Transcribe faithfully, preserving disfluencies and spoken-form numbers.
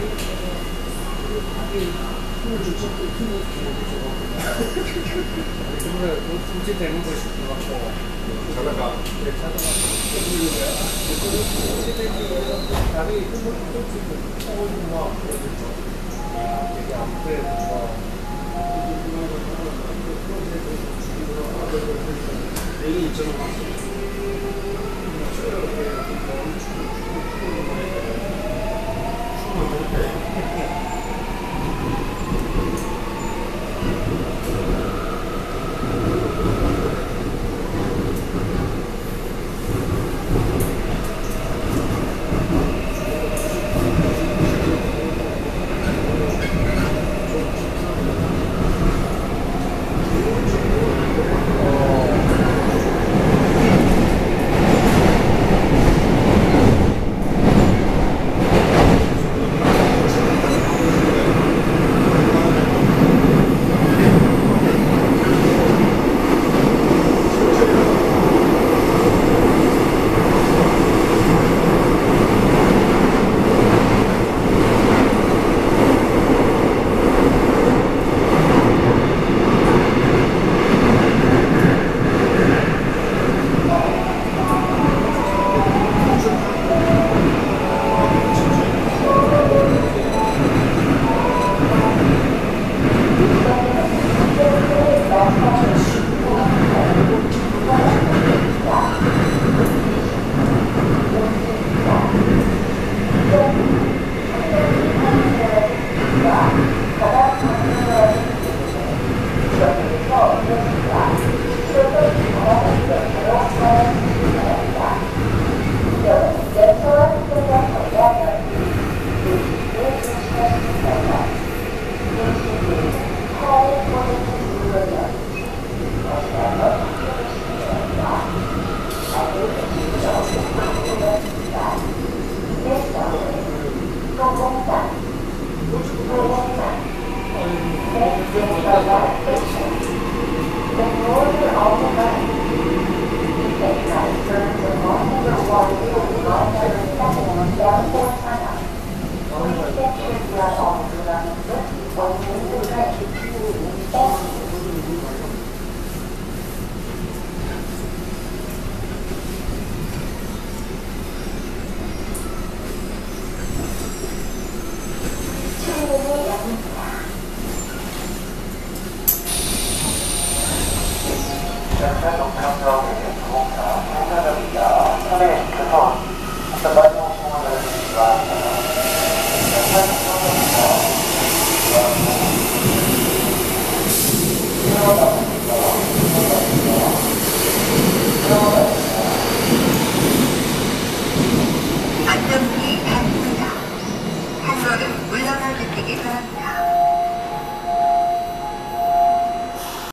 안전운이 가능합니다. 한번은 물러나주시기 바랍니다.